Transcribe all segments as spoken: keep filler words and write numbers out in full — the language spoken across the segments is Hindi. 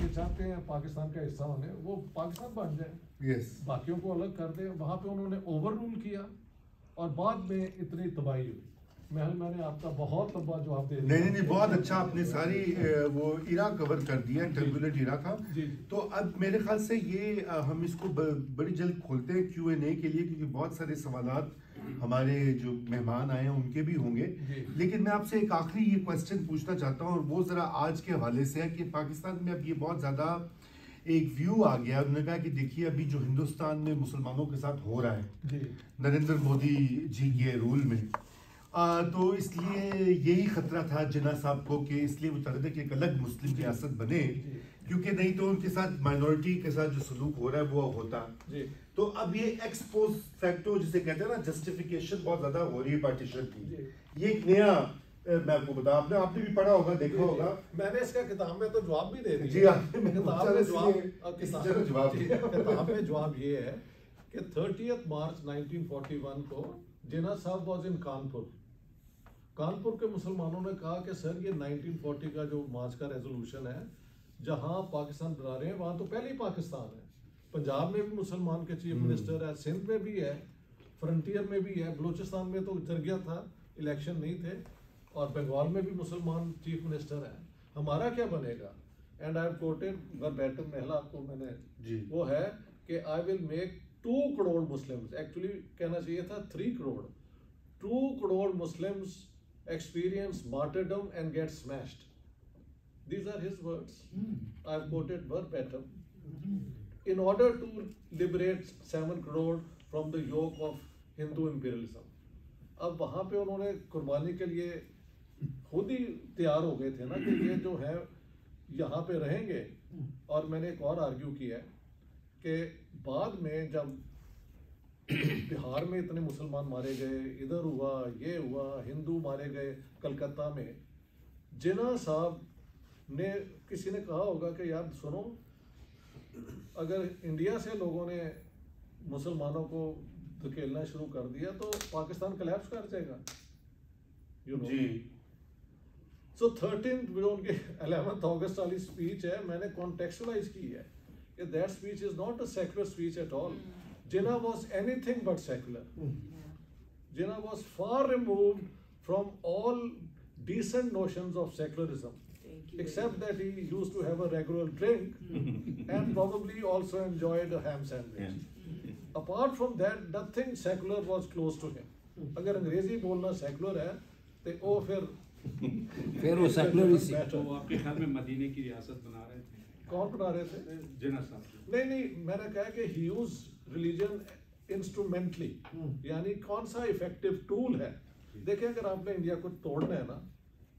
ये चाहते हैं पाकिस्तान का हिस्सा होने, वो पाकिस्तान बन जाए, yes. बाकियों को अलग कर दें। वहाँ पे उन्होंने ओवर रूल किया और बाद में इतनी तबाही हुई। महल मैंने आपका बहुत तबा जो आप दे नहीं नहीं बहुत अच्छा आपने सारी वो इरा कवर कर दिया, टर्बुलेंट इरा का। तो अब मेरे ख्याल से ये हम इसको बड़ी जल्द खोलते हैं क्यू एन ए के लिए, क्योंकि बहुत सारे सवाल हमारे जो मेहमान आए हैं उनके भी होंगे। लेकिन मैं आपसे एक आखिरी ये क्वेश्चन पूछना चाहता हूँ, और वो ज़रा आज के हवाले से है कि पाकिस्तान में अब ये बहुत ज़्यादा एक व्यू आ गया। उन्होंने कहा कि देखिए अभी जो हिंदुस्तान में मुसलमानों के साथ हो रहा है नरेंद्र मोदी जी के रूल में, आ, तो इसलिए यही ख़तरा था जिन्ना साहब को कि इसलिए वो चाहते थे कि एक अलग मुस्लिम रियासत बने, क्योंकि नहीं तो उनके साथ माइनॉरिटी के साथ जो सलूक हो रहा है वो होता। तो अब ये एक्सपोज फैक्टो जिसे कहते हैं ना, जस्टिफिकेशन बहुत ज़्यादा हो रही है पार्टीशन की। ये एक नया, मैं आपको बता, आपने आपने भी पढ़ा होगा, देखा होगा। मैंने इसका किताब में तो जवाब भी दे दिया। किताब में जवाब ये है कि thirtieth March nineteen forty one को जिन्ना साहब वॉज इन कानपुर। कानपुर के मुसलमानों ने कहा कि सर ये नाइनटीन फोर्टी का जो मार्च का रेजोल्यूशन है, जहाँ पाकिस्तान बना रहे हैं वहाँ तो पहले ही पाकिस्तान है। पंजाब में भी मुसलमान के चीफ मिनिस्टर है, सिंध में भी है, फ्रंटियर में भी है, बलूचिस्तान में तो जरगिया था, इलेक्शन नहीं थे, और बंगाल में भी मुसलमान चीफ मिनिस्टर हैं, हमारा क्या बनेगा। And I have quoted verbatim महला आपको मैंने जी वो है कि I will make two crore Muslims, actually कहना चाहिए था three crore two crore Muslims experience martyrdom and get smashed. These are his words. I have quoted verbatim. In order to liberate seven crore from the yoke of Hindu imperialism, अब वहाँ पे उन्होंने कुर्बानी के लिए खुद ही तैयार हो गए थे ना कि ये जो है यहाँ पे रहेंगे। और मैंने एक और आर्ग्यू किया है कि बाद में जब बिहार में इतने मुसलमान मारे गए, इधर हुआ, ये हुआ, हिंदू मारे गए कलकत्ता में, जिन्ना साहब ने किसी ने कहा होगा कि यार सुनो, अगर इंडिया से लोगों ने मुसलमानों को धकेलना शुरू कर दिया तो पाकिस्तान कलैप्स कर जाएगा, यू नो जी। सो थर्टीन उनके अलेवेंथ अगस्त वाली स्पीच है, मैंने कॉन्टेक्चुअलाइज की है कि that speech is not a secular speech at all. Jinnah was anything but secular. Jinnah was far removed from all decent notions of secularism, except that he used to have a regular drink and probably also enjoyed a ham sandwich. Apart from that, nothing secular was close to him. अगर अंग्रेजी बोलना secular है, तो ओ फिर फिर वो secular ही सी। तो आपके ख्याल में मदीने की रियासत बना रहे थे? कौन बना रहे थे? जिन्ना साहब। नहीं नहीं, मैंने कहा कि he used religion instrumentally, यानी कौन सा effective tool है? देखिए अगर आपने इंडिया को तोड़ना है ना,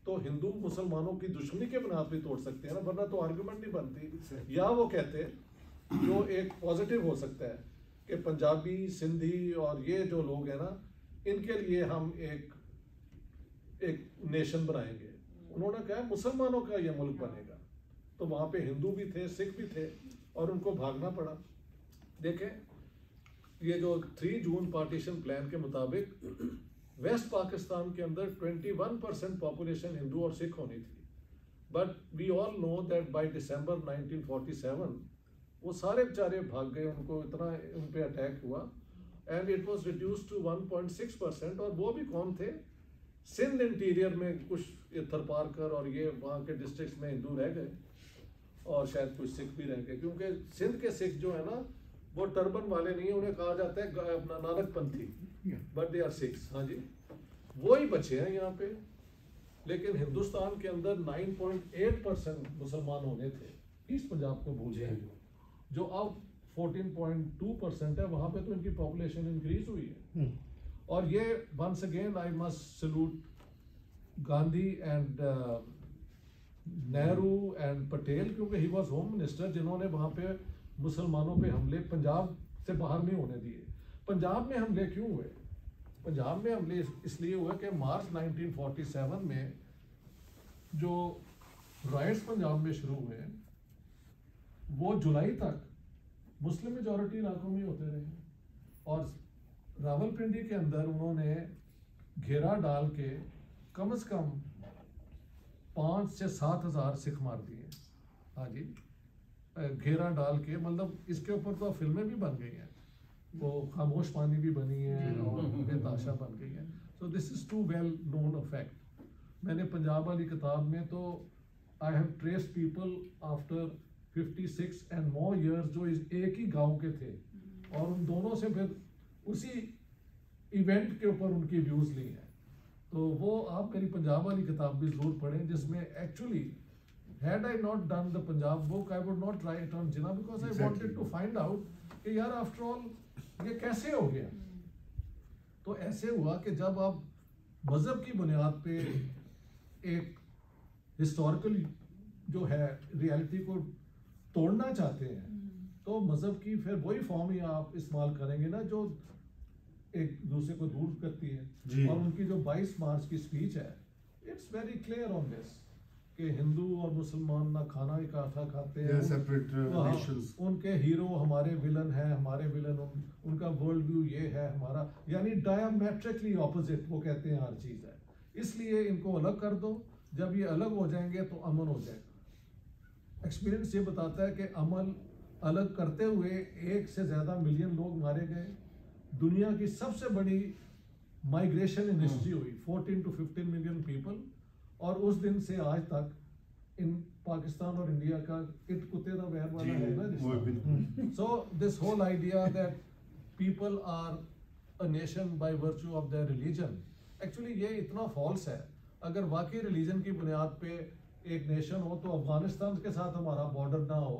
तो हिंदू मुसलमानों की दुश्मनी के बुनियाद पे तोड़ सकते हैं ना, वरना तो आर्गुमेंट नहीं बनती। या वो कहते हैं जो एक पॉजिटिव हो सकता है कि पंजाबी, सिंधी और ये जो लोग हैं ना, इनके लिए हम एक एक नेशन बनाएंगे। उन्होंने कहा मुसलमानों का ये मुल्क बनेगा, तो वहाँ पे हिंदू भी थे, सिख भी थे, और उनको भागना पड़ा। देखें ये जो थ्री जून पार्टीशन प्लान के मुताबिक वेस्ट पाकिस्तान के अंदर इक्कीस परसेंट पॉपुलेशन हिंदू और सिख होनी थी, but we all know that by December nineteen forty seven वो सारे बेचारे भाग गए, उनको इतना उन पर अटैक हुआ, and it was reduce to one point six percent. और वो भी कौन थे? सिंध इंटीरियर में कुछ थरपार कर और ये वहाँ के डिस्ट्रिक्ट में हिंदू रह गए और शायद कुछ सिख भी रह गए, क्योंकि सिंध के सिख जो है ना वो टर्बन वाले नहीं है, उन्हें कहा जाता है अपना Nanakpanthi, but they are six. हाँ जी, वो ही बचे हैं यहाँ पे। लेकिन हिंदुस्तान के अंदर नाइन पॉइंट एट परसेंट मुसलमान होने थे, ईस्ट पंजाब को भूल जाए, जो अब फोर्टीन पॉइंट टू परसेंट है। वहाँ पे तो इनकी पॉपुलेशन इंक्रीज हुई है। और ये once again I must salute Gandhi and Nehru and Patel, क्योंकि ही वॉज होम मिनिस्टर, जिन्होंने वहाँ पे मुसलमानों पे हमले पंजाब से बाहर नहीं होने दिए। पंजाब में हमले क्यों हुए? पंजाब में हमले इसलिए हुए कि मार्च नाइनटीन फोर्टी सेवन में जो राइट्स पंजाब में शुरू हुए वो जुलाई तक मुस्लिम मेजॉरिटी इलाकों में होते रहे, और रावलपिंडी के अंदर उन्होंने घेरा डाल के कम से कम पाँच से सात हज़ार सिख मार दिए। हाँ जी, घेरा डाल के, मतलब इसके ऊपर तो फिल्में भी बन गई हैं, वो खामोश पानी भी बनी है और बेताशा बन गई है। So this is too well known a fact. मैंने पंजाब वाली किताब में तो I have trace people after fifty six and more years जो इस एक ही गांव के थे, और उन दोनों से फिर उसी इवेंट के ऊपर उनकी व्यूज़ ली हैं। तो वो आप मेरी पंजाब वाली किताब भी ज़रूर पढ़ें, जिसमें actually had I not done the Punjab book, I would not try it on Jinnah because exactly. I wanted to find out कि यार after all ये कैसे हो गया। तो ऐसे हुआ कि जब आप मज़हब की बुनियाद पे एक हिस्टोरिकल जो है रियलिटी को तोड़ना चाहते हैं, तो मज़हब की फिर वही फॉर्म ही आप इस्तेमाल करेंगे ना जो एक दूसरे को दूर करती है। और उनकी जो बाईस मार्च की स्पीच है, it's very clear on this कि हिंदू और मुसलमान ना खाना इकट्ठा खाते हैं, yeah, उनके हीरो हमारे विलन हैं, हमारे विलन उन, उनका वर्ल्ड व्यू ये है हमारा, यानी डायमेट्रिकली ऑपोजिट वो कहते हैं हर चीज़ है, इसलिए इनको अलग कर दो, जब ये अलग हो जाएंगे तो अमन हो जाएगा। एक्सपीरियंस ये बताता है कि अमन अलग करते हुए एक से ज़्यादा मिलियन लोग मारे गए, दुनिया की सबसे बड़ी माइग्रेशन इन हिस्ट्री हुई fourteen to fifteen million people, और उस दिन से आज तक इन पाकिस्तान और इंडिया का किट कुत्ते का वैर वाला है ना। So this whole idea that people are a nation by virtue of their religion, actually ये इतना फॉल्स है। अगर वाकई रिलीजन की बुनियाद पे एक नेशन हो तो अफगानिस्तान के साथ हमारा बॉर्डर ना हो,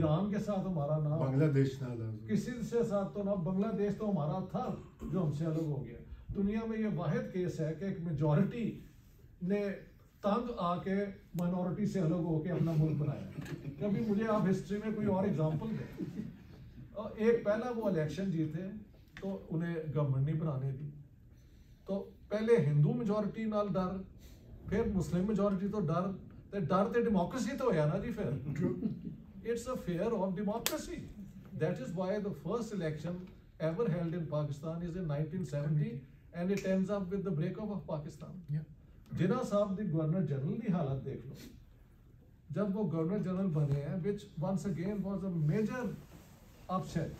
ईरान के साथ हमारा ना हो, बांग्लादेश ना हो, किसी से साथ तो ना, बांग्लादेश तो हमारा था जो हमसे अलग हो गया। दुनिया में ये वाहिद केस है कि एक मेजॉरिटी ने तंग आके माइनॉरिटी से अलग होके अपना मुल्क बनाया। कभी मुझे आप हिस्ट्री में कोई और एग्जांपल दें। और एक पहला वो इलेक्शन जीते तो उन्हें गवर्नमेंट नहीं बनाने दी, तो पहले हिंदू मेजॉरिटी नाल डर, फिर मुस्लिम मेजॉरिटी तो डर, ते डर ते डेमोक्रेसी तो होया ना जी। फिर it's a fair of democracy, that is why the first election ever held in Pakistan is in nineteen seventy and it ends up with the breakup of Pakistan. Jinnah साहब दी गवर्नर जनरल की हालत देख लो, जब वो गवर्नर जनरल बने हैं, which once again was a major upset,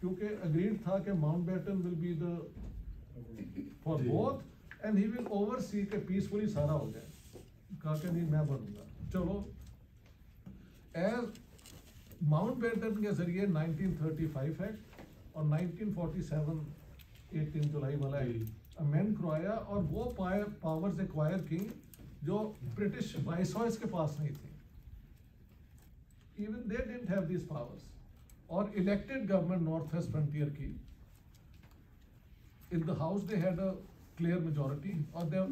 क्योंकि अग्रीड था कि Mountbatten will be the for both and he will oversee के पीसफुली सारा हो जाए। कहा कि नहीं मैं बनूंगा, चलो एज माउंटबेटन के जरिए नाइनटीन थर्टी फाइव एक्ट और नाइनटीन फोर्टी सेवन अठारह जुलाई वाला अमेंड करवाया, और वो पाए पावर्स एक्वायर की जो ब्रिटिश वाइसरॉयज के पास नहीं थी, even they didn't have this powers. और elected government north west frontier की in the house they had a clear majority और they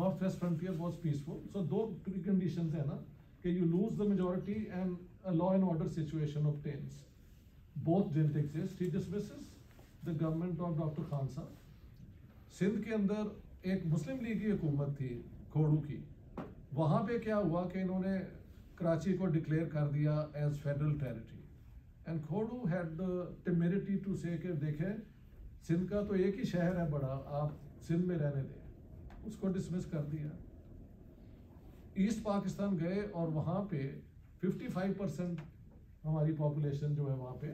north west frontier was peaceful. So दो प्री कंडीशंस है ना कि you lose the majority and a law and order situation obtains, both didn't exist. He dismisses the government of doctor Khan साहब। सिंध के अंदर एक मुस्लिम लीग की हुकूमत थी खोड़ू की, वहाँ पे क्या हुआ कि इन्होंने कराची को डिक्लेयर कर दिया as federal territory, and Khuhro had temerity to say कि देखें सिंध का तो एक ही शहर है बड़ा, आप सिंध में रहने दें, उसको डिसमिस कर दिया। ईस्ट पाकिस्तान गए और वहाँ पे पचपन परसेंट हमारी पॉपुलेशन जो है वहाँ पे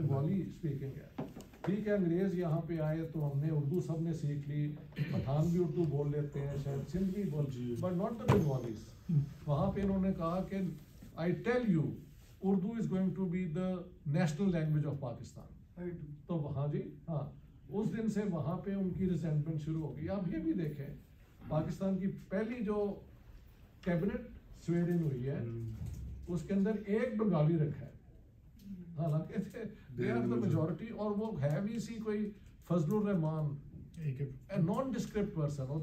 बंगाली स्पीकिंग है। ठीक है, अंग्रेज़ यहाँ पे आए तो हमने उर्दू सब ने सीख ली, पठान भी उर्दू बोल लेते हैं, शायद सिंध भी बोल, बट नॉट द बंगालीज। वहाँ पे इन्होंने कहा कि I tell you Urdu is going to be the national language of Pakistan. तो वहाँ जी हाँ, उस दिन से वहाँ पे उनकी रिसेंटमेंट शुरू हो गई। आप ये भी देखें, पाकिस्तान की पहली जो कैबिनेट स्वेरिंग हुई है उसके अंदर एक बंगाली रखा है, हालांकि दे आर द मेजॉरिटी, और वो है भी सी कोई Fazlur Rahman nondescript person, और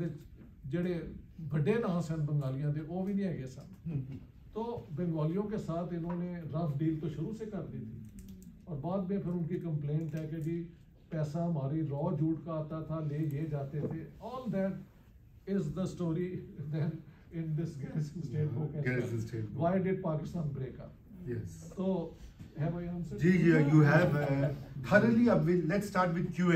जेडे बड़े नाम सन बंगालियां दे वो भी नहीं है सन। तो बंगालियों के साथ इन्होंने रफ डील तो शुरू से कर दी थी, और बाद में फिर उनकी कंप्लेंट है कि जी पैसा हमारी रॉ जूट का आता था, ले ये जाते थे। All that is the story then in this garrison state. Why did Pakistan break up? Yes, तो Have I answered? जी, you have uh, thoroughly. Let's start with Q and A.